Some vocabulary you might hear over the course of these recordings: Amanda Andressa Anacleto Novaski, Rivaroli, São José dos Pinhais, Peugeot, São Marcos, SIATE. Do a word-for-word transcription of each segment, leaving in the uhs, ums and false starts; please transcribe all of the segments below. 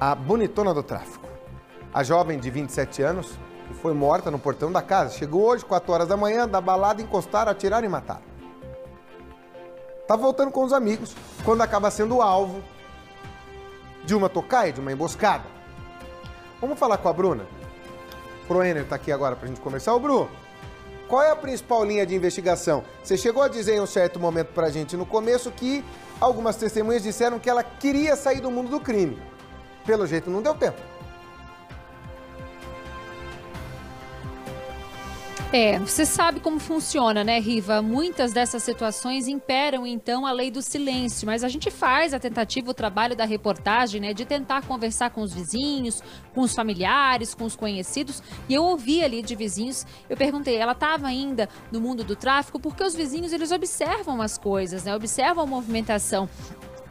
a bonitona do tráfico. A jovem de vinte e sete anos, que foi morta no portão da casa, chegou hoje, quatro horas da manhã, da balada, encostaram, atiraram e mataram. Tá voltando com os amigos, quando acaba sendo alvo de uma tocaia, de uma emboscada. Vamos falar com a Bruna? O Proener tá aqui agora pra gente conversar. Ô, Bru, qual é a principal linha de investigação? Você chegou a dizer em um certo momento pra gente no começo que algumas testemunhas disseram que ela queria sair do mundo do crime. Pelo jeito não deu tempo. É, você sabe como funciona, né, Riva? Muitas dessas situações imperam, então, a lei do silêncio, mas a gente faz a tentativa, o trabalho da reportagem, né, de tentar conversar com os vizinhos, com os familiares, com os conhecidos, e eu ouvi ali de vizinhos, eu perguntei, ela estava ainda no mundo do tráfico? Porque os vizinhos, eles observam as coisas, né, observam a movimentação.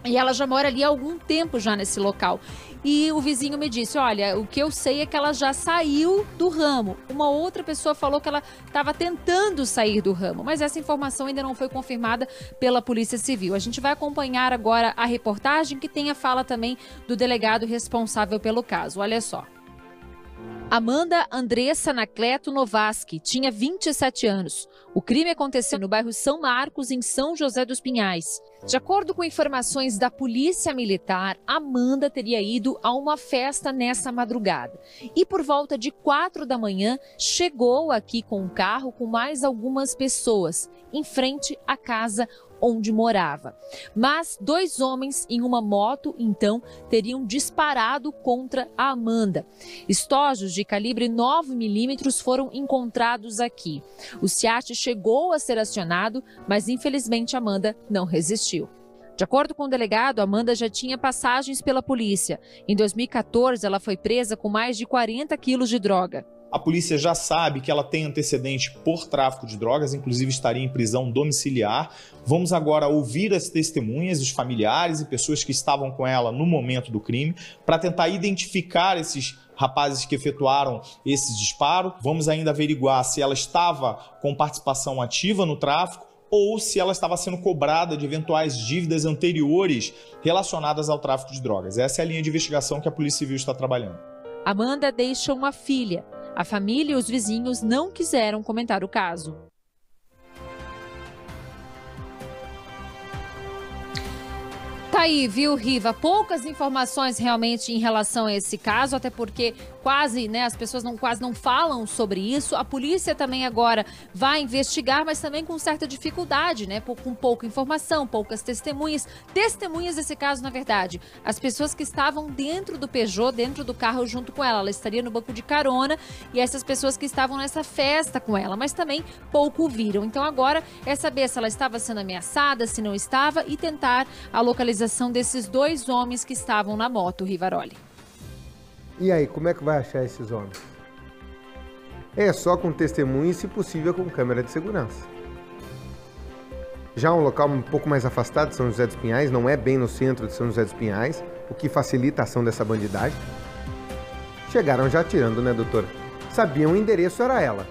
E ela já mora ali há algum tempo já nesse local. E o vizinho me disse, olha, o que eu sei é que ela já saiu do ramo. Uma outra pessoa falou que ela estava tentando sair do ramo, mas essa informação ainda não foi confirmada pela Polícia Civil. A gente vai acompanhar agora a reportagem que tem a fala também do delegado responsável pelo caso. Olha só. Amanda Andressa Anacleto Novaski tinha vinte e sete anos. O crime aconteceu no bairro São Marcos, em São José dos Pinhais. De acordo com informações da Polícia Militar, Amanda teria ido a uma festa nessa madrugada. E por volta de quatro da manhã, chegou aqui com um carro com mais algumas pessoas, em frente à casa onde morava. Mas dois homens em uma moto, então, teriam disparado contra a Amanda. Estojos de calibre nove milímetros foram encontrados aqui. O SIATE chegou a ser acionado, mas infelizmente Amanda não resistiu. De acordo com o delegado, Amanda já tinha passagens pela polícia. Em dois mil e quatorze, ela foi presa com mais de quarenta quilos de droga. A polícia já sabe que ela tem antecedente por tráfico de drogas, inclusive estaria em prisão domiciliar. Vamos agora ouvir as testemunhas, os familiares e pessoas que estavam com ela no momento do crime, para tentar identificar esses rapazes que efetuaram esse disparo. Vamos ainda averiguar se ela estava com participação ativa no tráfico ou se ela estava sendo cobrada de eventuais dívidas anteriores relacionadas ao tráfico de drogas. Essa é a linha de investigação que a Polícia Civil está trabalhando. Amanda deixa uma filha. A família e os vizinhos não quiseram comentar o caso. Tá aí, viu, Riva? Poucas informações realmente em relação a esse caso, até porque quase, né, as pessoas não, quase não falam sobre isso. A polícia também agora vai investigar, mas também com certa dificuldade, né? Com pouca informação, poucas testemunhas. Testemunhas desse caso, na verdade. As pessoas que estavam dentro do Peugeot, dentro do carro junto com ela. Ela estaria no banco de carona e essas pessoas que estavam nessa festa com ela, mas também pouco viram. Então agora é saber se ela estava sendo ameaçada, se não estava, e tentar a localização desses dois homens que estavam na moto, Rivaroli. E aí, como é que vai achar esses homens? É só com testemunha e, se possível, com câmera de segurança. Já um local um pouco mais afastado de São José dos Pinhais, não é bem no centro de São José dos Pinhais, o que facilita a ação dessa bandidagem. Chegaram já atirando, né, doutora? Sabiam o endereço, era ela.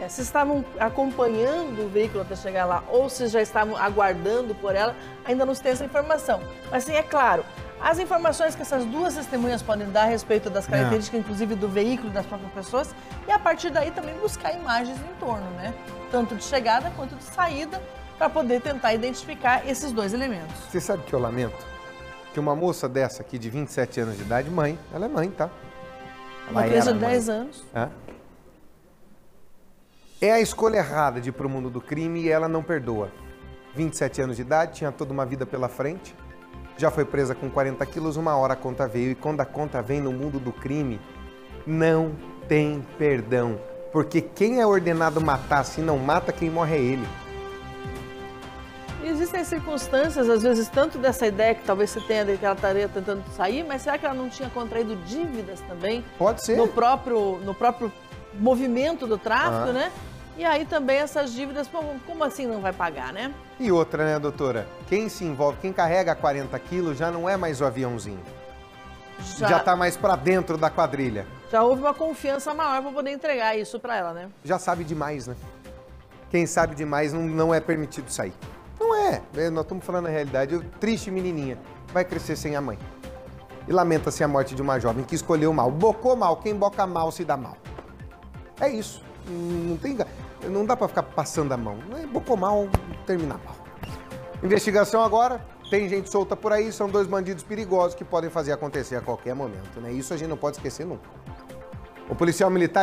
É, se estavam acompanhando o veículo até chegar lá ou se já estavam aguardando por ela, ainda não se tem essa informação. Mas, sim, é claro... As informações que essas duas testemunhas podem dar a respeito das características, inclusive do veículo, das próprias pessoas, e a partir daí também buscar imagens no entorno, né? Tanto de chegada quanto de saída, para poder tentar identificar esses dois elementos. Você sabe que eu lamento? Que uma moça dessa aqui de vinte e sete anos de idade, mãe, ela é mãe, tá? Ela uma criança de dez anos. Hã? É a escolha errada de ir pro mundo do crime e ela não perdoa. vinte e sete anos de idade, tinha toda uma vida pela frente. Já foi presa com quarenta quilos, uma hora a conta veio. E quando a conta vem no mundo do crime, não tem perdão. Porque quem é ordenado matar, se não mata, quem morre é ele. Existem circunstâncias, às vezes, tanto dessa ideia que talvez você tenha de que ela estaria tentando sair, mas será que ela não tinha contraído dívidas também? Pode ser. No próprio, no próprio movimento do tráfico, ah. né? E aí também essas dívidas, como assim não vai pagar, né? E outra, né, doutora? Quem se envolve, quem carrega quarenta quilos já não é mais o aviãozinho. Já, já tá mais pra dentro da quadrilha. Já houve uma confiança maior pra poder entregar isso pra ela, né? Já sabe demais, né? Quem sabe demais não, não é permitido sair. Não é. Nós estamos falando a realidade. Eu, triste menininha. Vai crescer sem a mãe. e lamenta-se a morte de uma jovem que escolheu mal. Bocou mal, quem boca mal se dá mal. É isso. Não tem, não dá pra ficar passando a mão. Bocou mal, termina mal. Investigação agora. Tem gente solta por aí, são dois bandidos perigosos que podem fazer acontecer a qualquer momento, né? Isso a gente não pode esquecer nunca. O policial militar é